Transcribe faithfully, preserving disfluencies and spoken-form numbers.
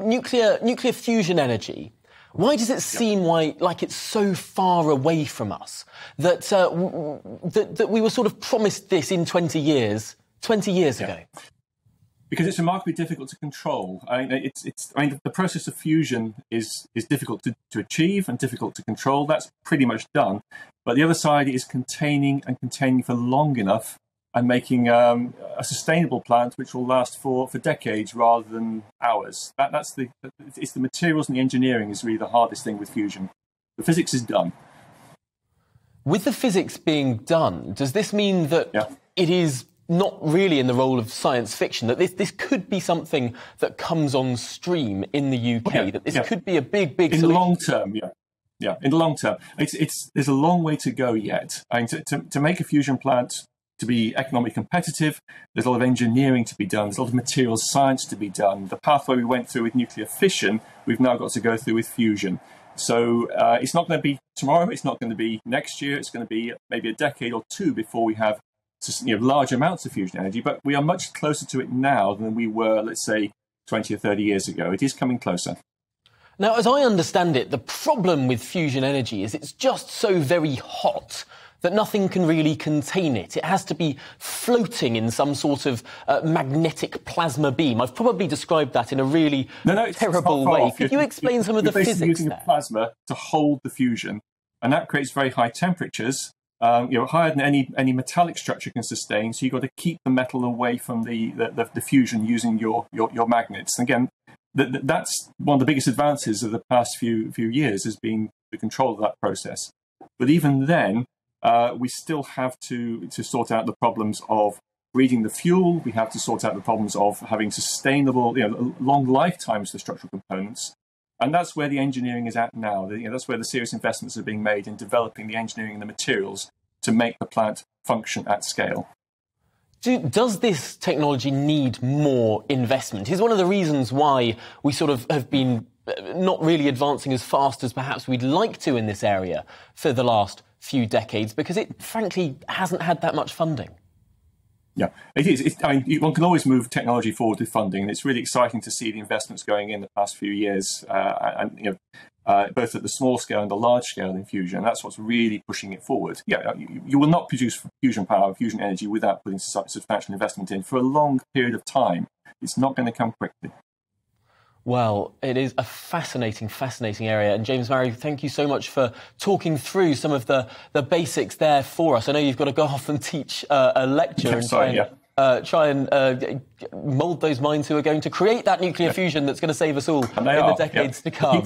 nuclear nuclear fusion energy, why does it seem like, like it's so far away from us that, uh, w that that we were sort of promised this in twenty years, twenty years yeah. ago? Because it's remarkably difficult to control. I mean, it's, it's, I mean, the process of fusion is, is difficult to, to achieve and difficult to control. That's pretty much done. But the other side is containing and containing for long enough and making um, a sustainable plant which will last for, for decades rather than hours. That, that's the, it's the materials and the engineering is really the hardest thing with fusion. The physics is done. With the physics being done, does this mean that yeah. it is not really in the role of science fiction, that this, this could be something that comes on stream in the U K, yeah, that this yeah. could be a big, big... In the long term, yeah. Yeah, in the long term. It's, it's, there's a long way to go yet. I mean, to, to, to make a fusion plant to be economically competitive, there's a lot of engineering to be done, there's a lot of materials science to be done. The pathway we went through with nuclear fission, we've now got to go through with fusion. So uh, it's not going to be tomorrow, it's not going to be next year, it's going to be maybe a decade or two before we have So, you know, large amounts of fusion energy, but we are much closer to it now than we were, let's say, twenty or thirty years ago. It is coming closer. Now, as I understand it, the problem with fusion energy is it's just so very hot that nothing can really contain it. It has to be floating in some sort of uh, magnetic plasma beam. I've probably described that in a really no, no, it's, terrible it's way. Off. Could you're, you explain you're, some of the physics there? Using a plasma to hold the fusion, and that creates very high temperatures. Um, you know, higher than any any metallic structure can sustain, so you've got to keep the metal away from the the, the, the fusion using your your, your magnets. And again, th th that's one of the biggest advances of the past few few years has been the control of that process. But even then, uh, we still have to to sort out the problems of breeding the fuel. We have to sort out the problems of having sustainable, you know, long lifetimes for structural components. And that's where the engineering is at now. You know, that's where the serious investments are being made in developing the engineering and the materials to make the plant function at scale. Do, does this technology need more investment? Is one of the reasons why we sort of have been not really advancing as fast as perhaps we'd like to in this area for the last few decades, because it frankly hasn't had that much funding. Yeah, it is. It's, I mean, one can always move technology forward with funding, and it's really exciting to see the investments going in the past few years, uh, and, you know, uh, both at the small scale and the large scale in fusion. And that's what's really pushing it forward. Yeah, you, you will not produce fusion power, fusion energy without putting substantial investment in for a long period of time. It's not going to come quickly. Well, it is a fascinating, fascinating area. And James Marrow, thank you so much for talking through some of the, the basics there for us. I know you've got to go off and teach uh, a lecture and try and, yeah. uh, try and uh, mould those minds who are going to create that nuclear yeah. fusion that's going to save us all in are. the decades yeah. to come.